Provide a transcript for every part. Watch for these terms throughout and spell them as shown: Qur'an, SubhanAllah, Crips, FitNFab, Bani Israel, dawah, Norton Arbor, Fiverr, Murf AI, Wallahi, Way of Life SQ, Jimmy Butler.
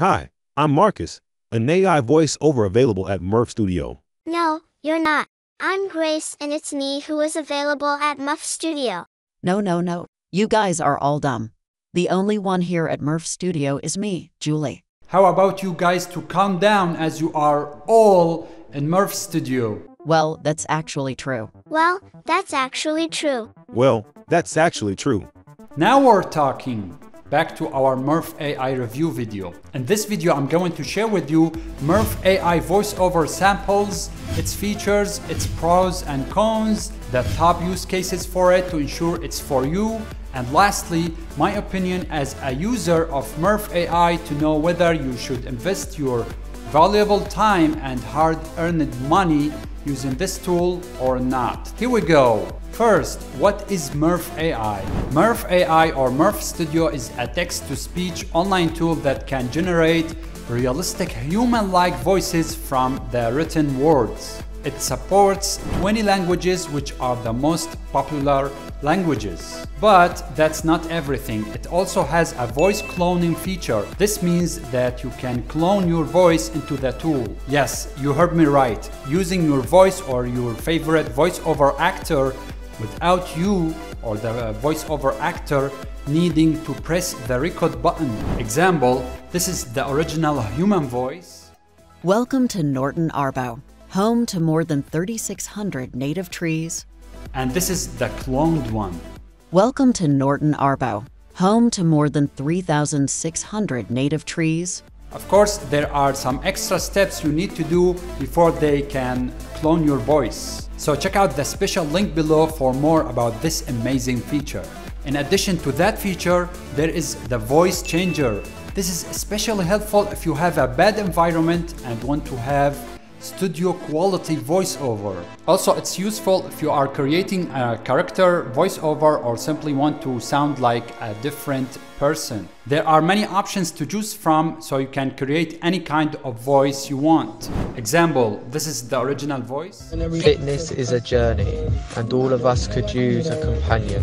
Hi, I'm Marcus, an AI voiceover available at Murf Studio. No, you're not. I'm Grace, and it's me who is available at Murf Studio. No. You guys are all dumb. The only one here at Murf Studio is me, Julie. How about you guys to calm down as you are all in Murf Studio? Well, that's actually true. Well, that's actually true. Now we're talking. Back to our Murf AI review video. In this video, I'm going to share with you Murf AI voiceover samples, its features, its pros and cons, the top use cases for it to ensure it's for you, and lastly, my opinion as a user of Murf AI to know whether you should invest your valuable time and hard-earned money using this tool or not. Here we go. First, what is Murf AI? Murf AI or Murf Studio is a text-to-speech online tool that can generate realistic human-like voices from the written words. It supports 20 languages, which are the most popular languages. But that's not everything. It also has a voice cloning feature. This means that you can clone your voice into the tool. Yes, you heard me right. Using your voice or your favorite voiceover actor without you or the voiceover actor needing to press the record button. Example, this is the original human voice. Welcome to Norton Arbor, home to more than 3,600 native trees. And this is the cloned one. Welcome to Norton Arbor, home to more than 3,600 native trees. Of course, there are some extra steps you need to do before they can clone your voice. So check out the special link below for more about this amazing feature. In addition to that feature, there is the voice changer. This is especially helpful if you have a bad environment and want to have studio quality voiceover. Also, it's useful if you are creating a character voiceover or simply want to sound like a different person. There are many options to choose from, so you can create any kind of voice you want. Example, this is the original voice. Fitness is a journey, and all of us could use a companion.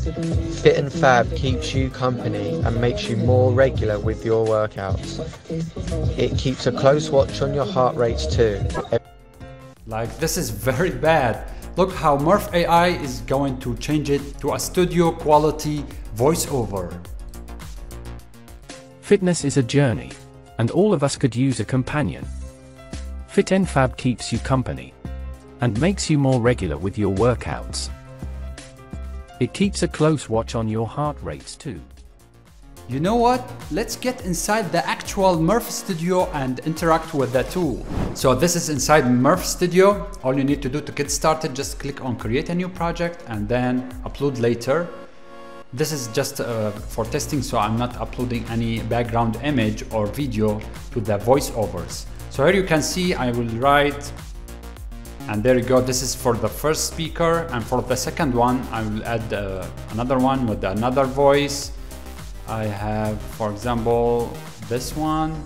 FitNFab keeps you company and makes you more regular with your workouts. It keeps a close watch on your heart rates too. Like, this is very bad. Look how Murf AI is going to change it to a studio quality voiceover. Fitness is a journey, and all of us could use a companion. FitNFab keeps you company and makes you more regular with your workouts. It keeps a close watch on your heart rates too. You know what? Let's get inside the actual Murf Studio and interact with the tool. So this is inside Murf Studio. All you need to do to get started, just click on create a new project and then upload later. This is just for testing, so I'm not uploading any background image or video to the voiceovers. So here you can see I will write, and there you go. This is for the first speaker, and for the second one I will add another one with another voice. I have, for example, this one.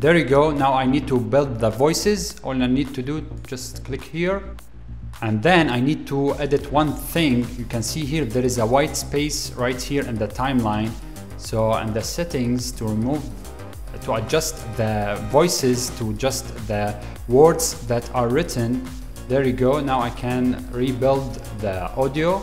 There you go. Now I need to build the voices. All I need to do, just click here. And then I need to edit one thing. You can see here, there is a white space right here in the timeline. So in the settings to adjust the voices to just the words that are written. There you go. Now I can rebuild the audio.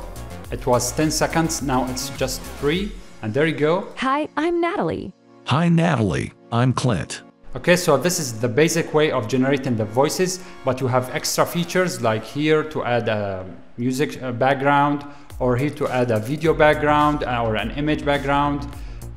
It was 10 seconds, now it's just 3, and there you go. Hi, I'm Natalie. Hi, Natalie. I'm Clint. Okay, so this is the basic way of generating the voices, but you have extra features like here to add a music background, or here to add a video background or an image background.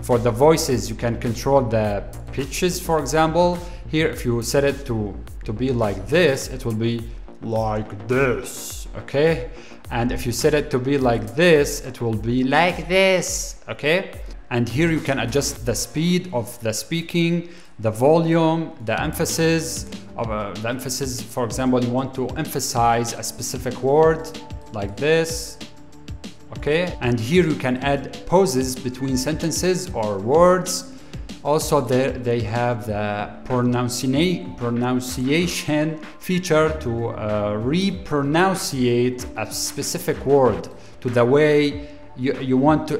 For the voices, you can control the pitches, for example. Here, if you set it to be like this, it will be like this, okay? And if you set it to be like this, it will be like this, okay? And here you can adjust the speed of the speaking, the volume, the emphasis. For example, you want to emphasize a specific word like this, okay? And here you can add pauses between sentences or words. Also, they have the pronunciation feature to re-pronunciate a specific word to the way you want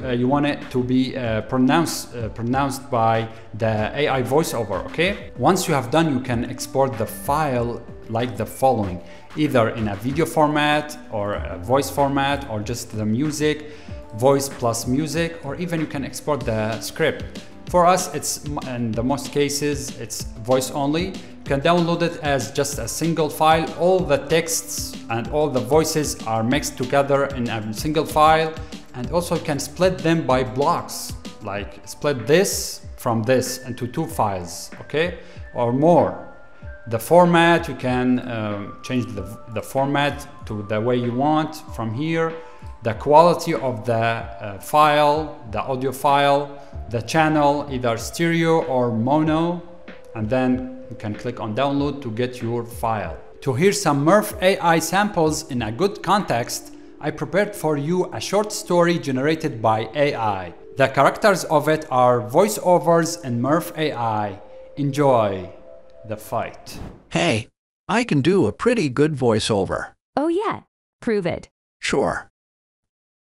it to be pronounced by the AI voiceover, okay? Once you have done, you can export the file like the following, either in a video format or a voice format, or just the music, voice plus music, or even you can export the script. For us, it's, in the most cases, it's voice only. You can download it as just a single file. All the texts and all the voices are mixed together in a single file. And also you can split them by blocks, like split this from this into two files, okay? Or more. The format, you can change the format to the way you want from here. The quality of the file, the audio file, the channel, either stereo or mono. And then you can click on download to get your file. To hear some Murf AI samples in a good context, I prepared for you a short story generated by AI. The characters of it are voiceovers in Murf AI. Enjoy the fight. Hey, I can do a pretty good voiceover. Oh yeah, prove it. Sure.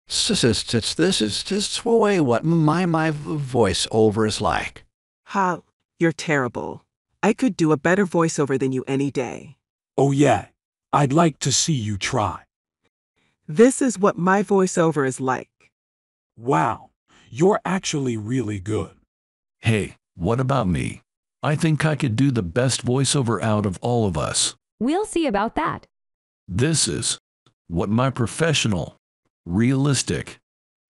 This is just the way what my voiceover is like. Ha, you're terrible. I could do a better voiceover than you any day. Oh yeah, I'd like to see you try. This is what my voiceover is like. Wow, you're actually really good. Hey, what about me? I think I could do the best voiceover out of all of us. We'll see about that. This is what my professional, realistic,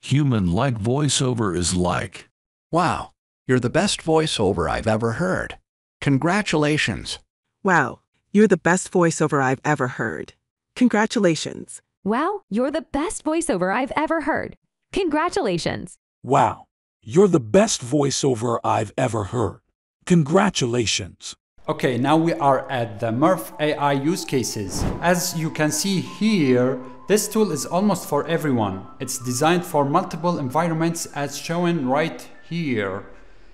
human-like voiceover is like. Wow, you're the best voiceover I've ever heard. Congratulations. Wow, you're the best voiceover I've ever heard. Congratulations. Wow, you're the best voiceover I've ever heard. Congratulations. Wow, you're the best voiceover I've ever heard. Congratulations. Okay, now we are at the Murf AI use cases. As you can see here, this tool is almost for everyone. It's designed for multiple environments as shown right here.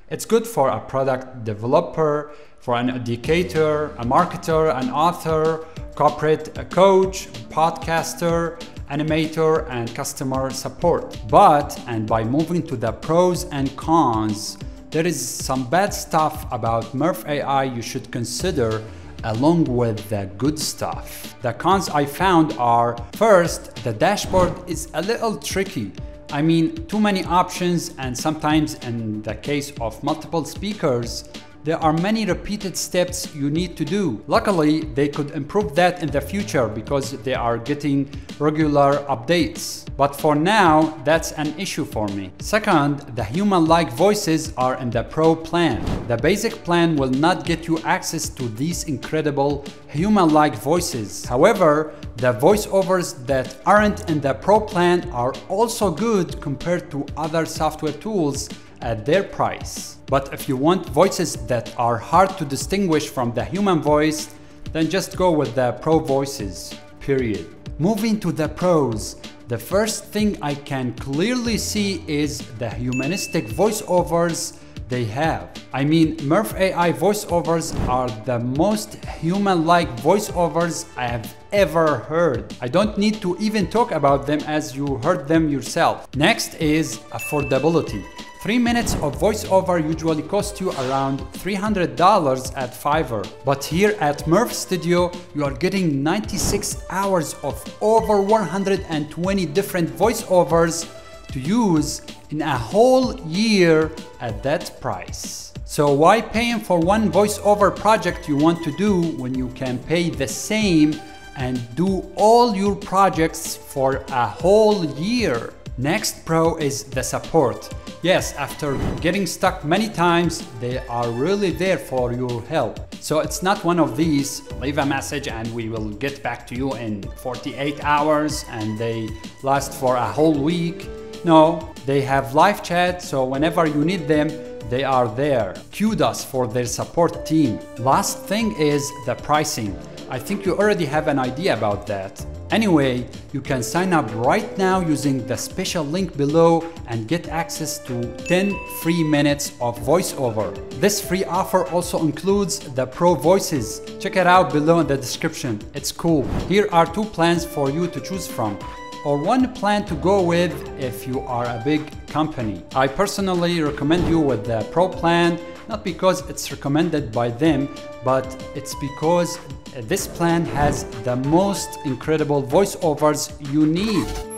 It's good for a product developer, for an educator, a marketer, an author, corporate coach, podcaster, animator, and customer support. But, and by moving to the pros and cons, there is some bad stuff about Murf AI you should consider along with the good stuff. The cons I found are, first, the dashboard is a little tricky. I mean, too many options, and sometimes in the case of multiple speakers, there are many repeated steps you need to do. Luckily, they could improve that in the future because they are getting regular updates. But for now, that's an issue for me. Second, the human-like voices are in the Pro plan. The basic plan will not get you access to these incredible human-like voices. However, the voiceovers that aren't in the Pro plan are also good compared to other software tools at their price. But if you want voices that are hard to distinguish from the human voice, then just go with the Pro voices, period. Moving to the pros, the first thing I can clearly see is the humanistic voiceovers they have. I mean, Murf AI voiceovers are the most human-like voiceovers I have ever heard. I don't need to even talk about them as you heard them yourself. Next is affordability. 3 minutes of voiceover usually cost you around $300 at Fiverr. But here at Murf Studio, you are getting 96 hours of over 120 different voiceovers to use in a whole year at that price. So why paying for one voiceover project you want to do when you can pay the same and do all your projects for a whole year? Next pro is the support. Yes, after getting stuck many times, they are really there for your help. So it's not one of these, leave a message and we will get back to you in 48 hours and they last for a whole week. No, they have live chat, so whenever you need them, they are there. Kudos for their support team. Last thing is the pricing. I think you already have an idea about that. Anyway, you can sign up right now using the special link below and get access to 10 free minutes of voiceover. This free offer also includes the Pro voices. Check it out below in the description. It's cool. Here are two plans for you to choose from. or one plan to go with if you are a big company. I personally recommend you with the Pro plan, not because it's recommended by them, but it's because this plan has the most incredible voiceovers you need.